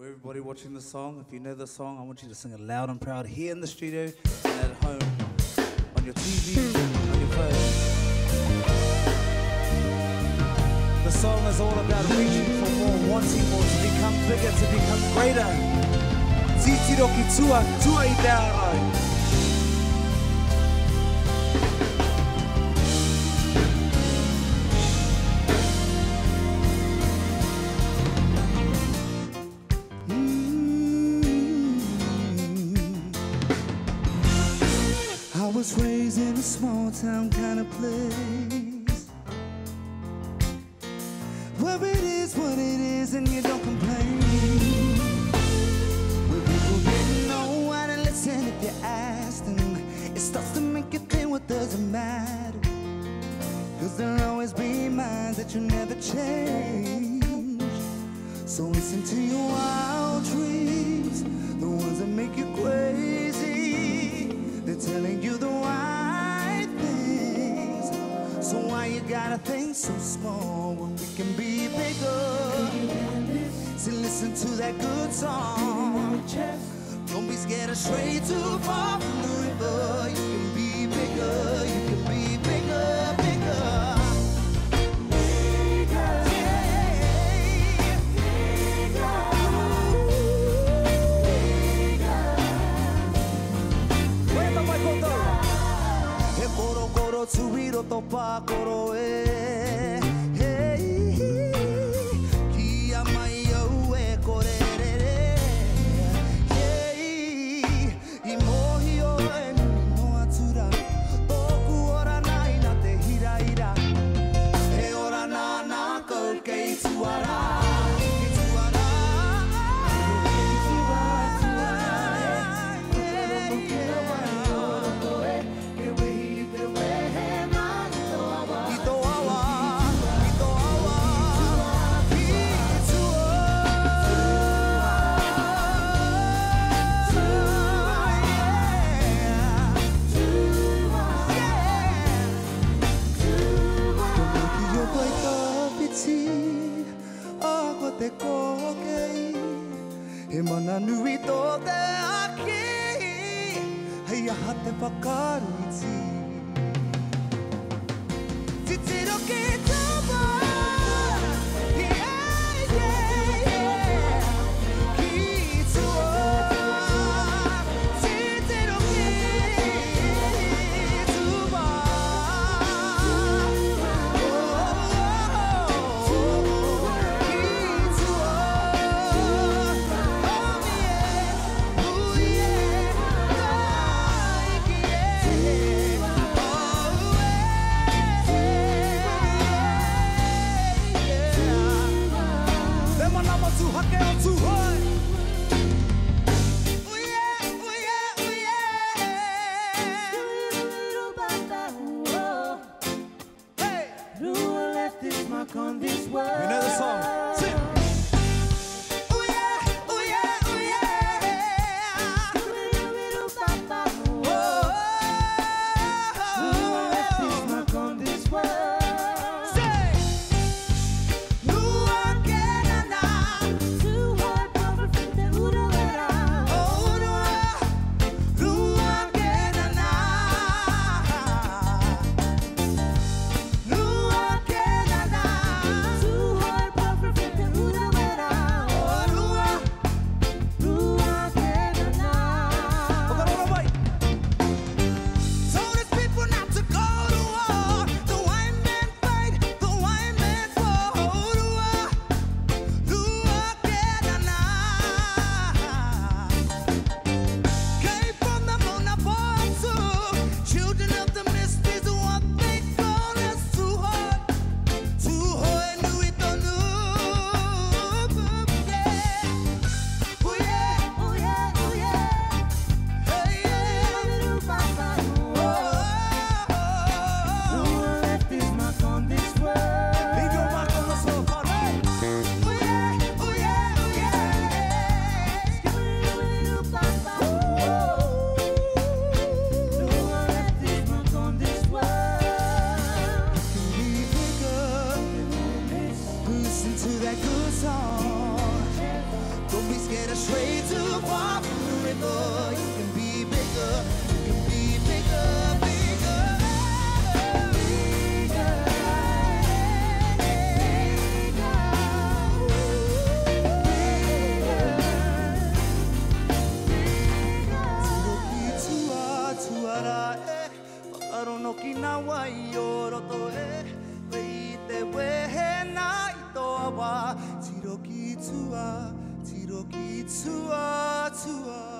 For everybody watching the song, if you know the song, I want you to sing it loud and proud here in the studio and at home, on your TV, on your phone. The song is all about reaching for more, wanting more, to become bigger, to become greater. Titiroki tua, tua I dao. I was raised in a small town kind of place, where it is what it is and you don't complain, where people didn't know why to listen if you asked them. It starts to make you think what doesn't matter, cause there'll always be minds that you never change. So listen to your wild dreams, the ones that make you crazy. They're telling you the right things, so why you gotta think so small when we can be bigger? So listen to that good song. Don't be scared of stray too far from the river. You can be bigger, you can be bigger, bigger. Tsuhiro to pakoro e Kiyamai yo e korerere Imohi yo e mimi no atsura Toku oranai nate hiraira E orana nakou ke itsuara. Mananui to te aki, heia hate whakaruiti. Titiroki tūmai. Too hard. be scared astray too far from the river. You can be bigger, you can be bigger. Tua,